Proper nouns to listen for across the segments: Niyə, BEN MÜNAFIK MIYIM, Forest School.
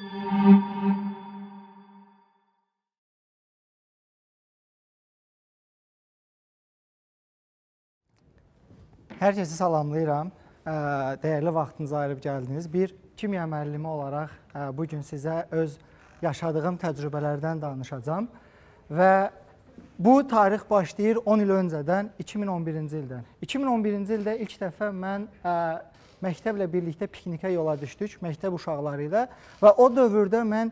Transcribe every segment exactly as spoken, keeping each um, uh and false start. Hər kəsi salamlayıram. Dəyərli vaxtınızı ayırıb gəldiniz. Bir kimya müəllimi olaraq bugün sizə öz yaşadığım təcrübələrdən danışacağım. Və bu tarix başlayır on il öncədən, iki min on birinci ildən. iki min on birinci ildə ilk dəfə mən məktəblə birlikdə piknikə yola düşdük, məktəb uşaqları ilə. Və o dövrdə mən,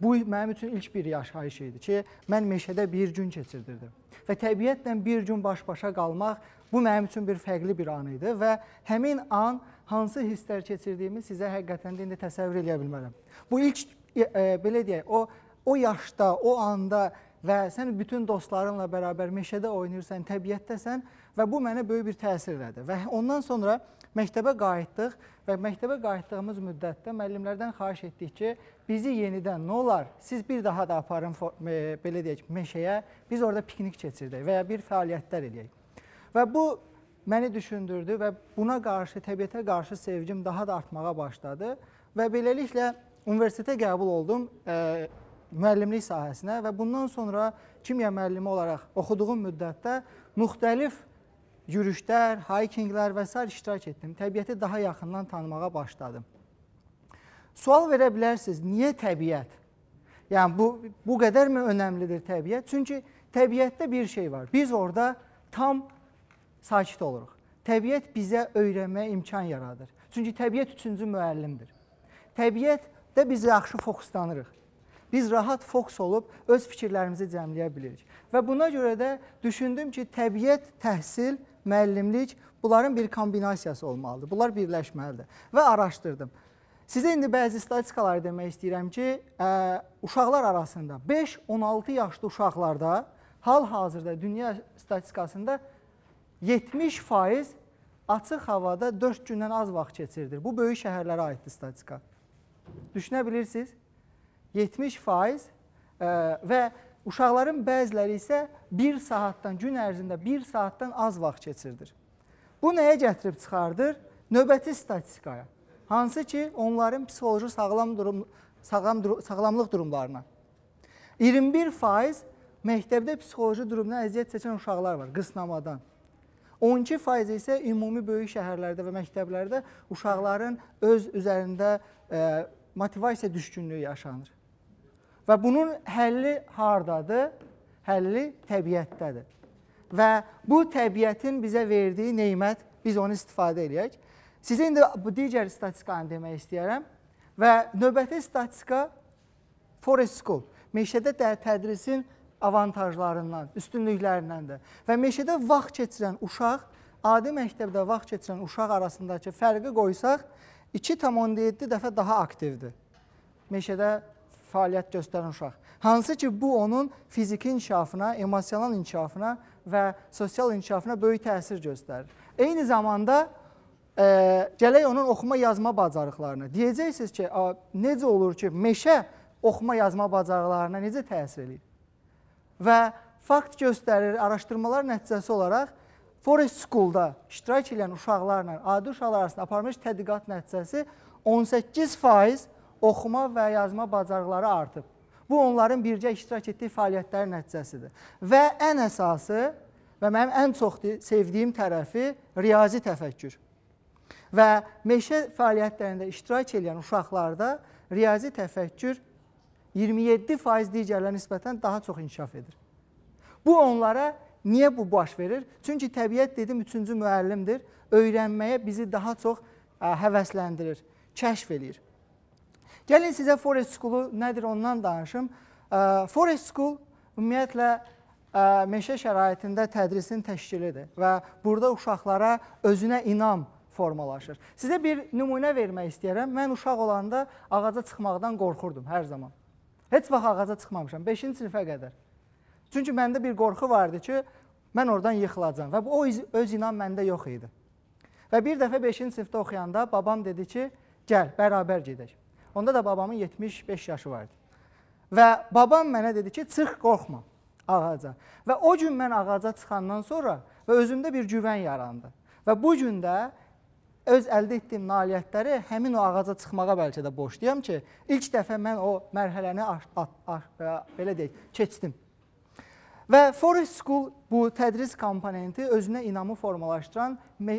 bu mənim üçün ilk bir yaşayış idi ki, mən meşədə bir gün keçirdirdim. Və təbiətlə bir gün baş-başa qalmaq, bu mənim üçün bir fərqli bir an idi və həmin an hansı hisslər keçirdiyimi sizə həqiqətən də indi təsəvvür eləyə bilmərəm. Bu ilk, belə deyək, o yaşda, o anda və sən bütün dostlarınla bərabər meşədə oynayırsan, təbiətdəsən və bu mənə böyük bir təsir elədi. Və ondan sonra məktəbə qayıtdıq və məktəbə qayıtdığımız müddətdə müəllimlərdən xahiş etdik ki, bizi yenidən nə olar, siz bir daha da aparın, belə deyək, meşəyə, biz orada piknik keçirdək və ya bir fəaliyyətlər eləyək. Və bu məni düşündürdü və buna qarşı, təbiətə qarşı sevgim daha da artmağa başladı və beləliklə universitetə qəbul oldum müəllimlik sahəsinə və bundan sonra kimya müəllimi olaraq oxuduğum müddətdə müxtəlif yürüşlər, haykinglər və s. iştirak etdim. Təbiəti daha yaxından tanımağa başladım. Sual verə bilərsiniz, niyə təbiət? Yəni, bu qədərmi önəmlidir təbiət? Çünki təbiətdə bir şey var. Biz orada tam sakit oluruq. Təbiət bizə öyrənməyə imkan yaradır. Çünki təbiət üçüncü müəllimdir. Təbiətdə biz yaxşı fokuslanırıq. Biz rahat fokus olub öz fikirlərimizi cəmləyə bilirik. Və buna görə də düşündüm ki, təbiət, təhsil, müəllimlik bunların bir kombinasiyası olmalıdır. Bunlar birləşməlidir. Və araşdırdım. Sizə indi bəzi statistikaları demək istəyirəm ki, uşaqlar arasında beş on altı yaşlı uşaqlarda hal-hazırda dünya statistikasında yetmiş faiz açıq havada dörd gündən az vaxt keçirdir. Bu, böyük şəhərlərə aiddir statistika. Düşünə bilirsiniz, yetmiş faiz və uşaqların bəziləri isə bir saatdan, gün ərzində bir saatdan az vaxt keçirdir. Bu, nəyə gətirib çıxardır? Növbəti statistikaya. Hansı ki, onların psixoloji sağlamlıq durumlarına. iyirmi bir faiz məktəbdə psixoloji durumuna əziyyət çəkən uşaqlar var, qısnamadan. on iki faiz isə ümumi böyük şəhərlərdə və məktəblərdə uşaqların öz üzərində motivasiya düşkünlüyü yaşanır. Və bunun həlli hardadır? Həlli təbiətdədir. Və bu təbiətin bizə verdiyi neymət, biz onu istifadə edək. Sizə indi digər statistikanı demək istəyərəm. Və növbəti statistika Forest School, meşədə tədrisin avantajlarından, üstünlüklərindəndir. Və meşədə vaxt keçirən uşaq, adi məktəbdə vaxt keçirən uşaq arasındakı fərqi qoysaq, iki tam onda yeddi dəfə daha aktivdir. Meşədə fəaliyyət göstərən uşaq. Hansı ki, bu onun fiziki inkişafına, emosional inkişafına və sosial inkişafına böyük təsir göstərir. Eyni zamanda gələk onun oxuma-yazma bacarıqlarına. Deyəcəksiniz ki, necə olur ki, meşə oxuma-yazma bacarıqlarına necə təsir edir? Və fakt göstərir, araşdırmalar nəticəsi olaraq Forest School-da iştirak edən uşaqlarla adi uşaqlar arasında aparılmış tədqiqat nəticəsi on səkkiz faiz oxuma və yazma bacarıqları artıb. Bu, onların bircə iştirak etdiyi fəaliyyətlərin nəticəsidir. Və ən əsası və mənim ən çox sevdiyim tərəfi riyazi təfəkkür. Və meşə fəaliyyətlərində iştirak edən uşaqlarda riyazi təfəkkür iyirmi yeddi faiz digərlərinə nisbətən daha çox inkişaf edir. Bu, onlara niyə bu baş verir? Çünki təbiət, dedim, üçüncü müəllimdir. Öyrənməyə bizi daha çox həvəsləndirir, kəşf edir. Gəlin sizə Forest School-u nədir ondan danışım. Forest School, ümumiyyətlə, meşə şəraitində tədrisin təşkilidir və burada uşaqlara özünə inam formalaşır. Sizə bir nümunə vermək istəyirəm. Mən uşaq olanda ağaca çıxmaqdan qorxurdum hər zaman. Heç vaxt ağaca çıxmamışam, beşinci sinifə qədər. Çünki məndə bir qorxu vardı ki, mən oradan yıxılacam və o öz inan məndə yox idi. Və bir dəfə beşinci sinifdə oxuyanda babam dedi ki, gəl, bərabər gedək. Onda da babamın yetmiş beş yaşı vardı. Və babam mənə dedi ki, çıx, qorxma ağaca. Və o gün mən ağaca çıxandan sonra və özümdə bir güvən yarandı. Və bu gün də öz əldə etdiyim nailiyyətləri həmin o ağaca çıxmağa bəlkə də borcluyam ki, ilk dəfə mən o mərhələni belə deyək, keçdim. Və Forest School bu tədris komponenti özünə inamı formalaşdıran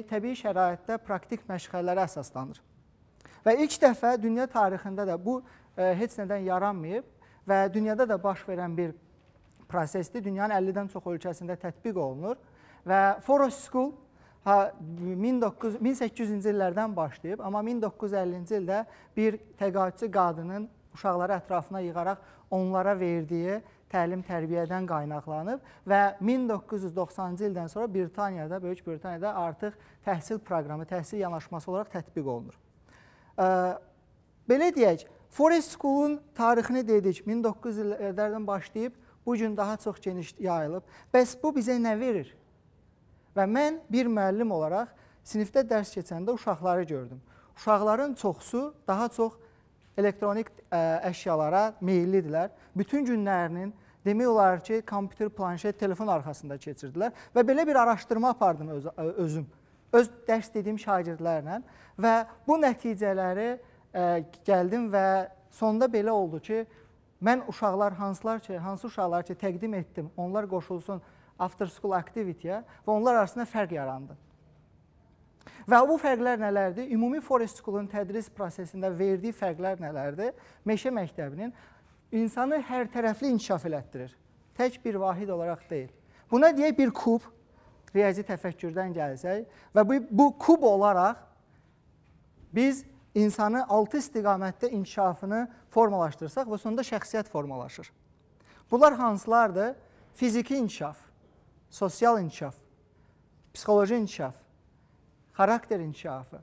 təbii şəraitdə praktik məşğələlərə əsaslanır. Və ilk dəfə dünya tarixində də bu heç nədən yaranmayıb və dünyada da baş verən bir prosesdir. Dünyanın əllidən çox ölkəsində tətbiq olunur və Forest School min səkkiz yüzüncü illərdən başlayıb, amma min doqquz yüz əllinci ildə bir təqaüdçü qadının uşaqları ətrafına yığaraq onlara verdiyi təlim-tərbiyyədən qaynaqlanıb və min doqquz yüz doxsanıncı ildən sonra Britaniyada, Böyük Britaniyada artıq təhsil proqramı, təhsil yanaşması olaraq tətbiq olunur. Belə deyək, Forest School-un tarixini dedik, min doqquz yüz illərdən başlayıb, bugün daha çox geniş yayılıb. Bəs bu bizə nə verir? Və mən bir müəllim olaraq sinifdə dərs keçəndə uşaqları gördüm. Uşaqların çoxsu daha çox elektronik əşyalara meyillidirlər. Bütün günlərinin demək olar ki, kompüter, planşet, telefon arxasında keçirdilər və belə bir araşdırma apardım özüm, öz dərs dediyim şagirdlərlə və bu nəticələri gəldim və sonda belə oldu ki, mən uşaqlar, hansı uşaqlar ki, təqdim etdim, onlar qoşulsun after school activity-yə və onlar arasında fərq yarandı. Və bu fərqlər nələrdir? Ümumi Forest School-un tədris prosesində verdiyi fərqlər nələrdir? Meşə məktəbinin insanı hər tərəfli inkişaf elətdirir. Tək bir vahid olaraq deyil. Buna deyək bir kub, riyazi təfəkkürdən gəlsək və bu kub olaraq biz insanı altı istiqamətdə inkişafını formalaşdırsaq və sonunda şəxsiyyət formalaşır. Bunlar hansılardır? Fiziki inkişaf, sosial inkişaf, psixoloji inkişaf, xarakter inkişafı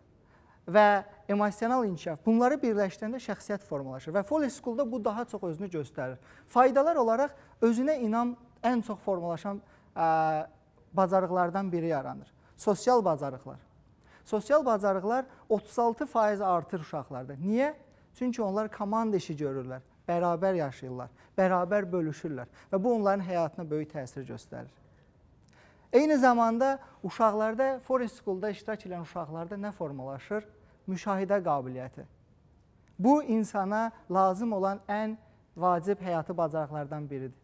və emosional inkişaf. Bunları birləşdirəndə şəxsiyyət formalaşır və Forest School-da bu daha çox özünü göstərir. Faydalar olaraq özünə inam ən çox formalaşan bacarıqlardan biri yaranır. Sosial bacarıqlar. Sosial bacarıqlar otuz altı faiz artır uşaqlarda. Niyə? Çünki onlar komanda işi görürlər, bərabər yaşayırlar, bərabər bölüşürlər və bu onların həyatına böyük təsir göstərir. Eyni zamanda uşaqlarda, Forest School-da iştirak edən uşaqlarda nə formalaşır? Müşahidə qabiliyyəti. Bu, insana lazım olan ən vacib həyatı bacarıqlardan biridir.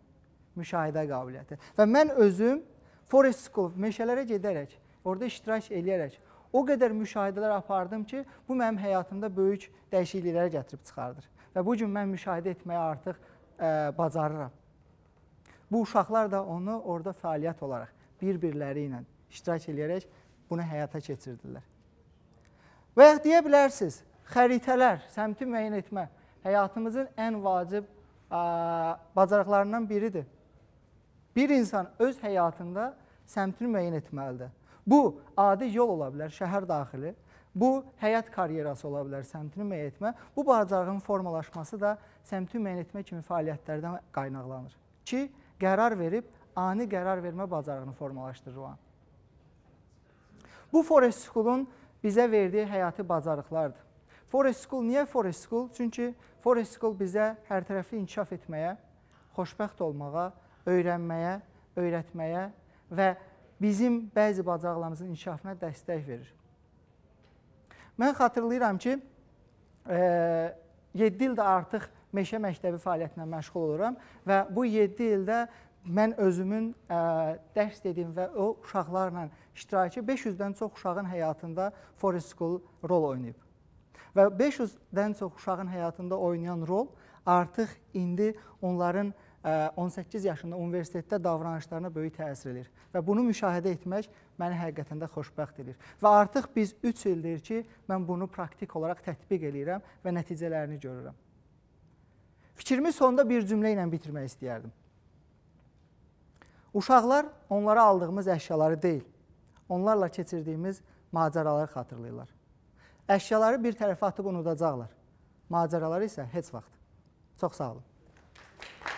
Müşahidə qabiliyyəti. Və mən özüm Forest School meşələrə gedərək, orada iştirak edərək o qədər müşahidələr apardım ki, bu mənim həyatımda böyük dəyişikliklərə gətirib çıxardır. Və bu gün mən müşahidə etməyi artıq bacarıram. Bu uşaqlar da onu orada fəaliyyət olaraq bir-birləri ilə iştirak edərək bunu həyata keçirdirlər. Və ya deyə bilərsiniz, xəritələr, səmti müəyyən etmə həyatımızın ən vacib bacarıqlarından biridir. Bir insan öz həyatında səmtini müəyyən etməlidir. Bu, adi yol ola bilər, şəhər daxili, bu, həyat karyerası ola bilər, səmtini müəyyən etmə. Bu bacarığın formalaşması da səmti müəyyən etmə kimi fəaliyyətlərdən qaynaqlanır ki, qərar verib, ani qərar vermə bacarığını formalaşdırır o an. Bu, Forest School-un bizə verdiyi həyati bacarıqlardır. Forest School, niyə Forest School? Çünki Forest School bizə hər tərəfli inkişaf etməyə, xoşbəxt olmağa, öyrənməyə, öyrətməyə və bizim bəzi bacarıqlarımızın inkişafına dəstək verir. Mən xatırlayıram ki, yeddi ildə artıq meşə məktəbi fəaliyyətinə məşğul oluram və bu yeddi ildə mən özümün dərs dediyim və o uşaqlarla iştirakı beş yüzdən çox uşağın həyatında Forest School rol oynayıb. Və beş yüzdən çox uşağın həyatında oynayan rol artıq indi onların on səkkiz yaşında universitetdə davranışlarına böyük təsir edir. Və bunu müşahidə etmək məni həqiqətən də xoşbəxt edir. Və artıq biz üç ildir ki, mən bunu praktik olaraq tətbiq edirəm və nəticələrini görürəm. Fikrimi sonda bir cümlə ilə bitirmək istəyərdim. Uşaqlar onlara aldığımız əşyaları deyil, onlarla keçirdiyimiz macəraları xatırlayırlar. Əşyaları bir tərəfə atıb unudacaqlar, macəraları isə heç vaxt. Çox sağ olun.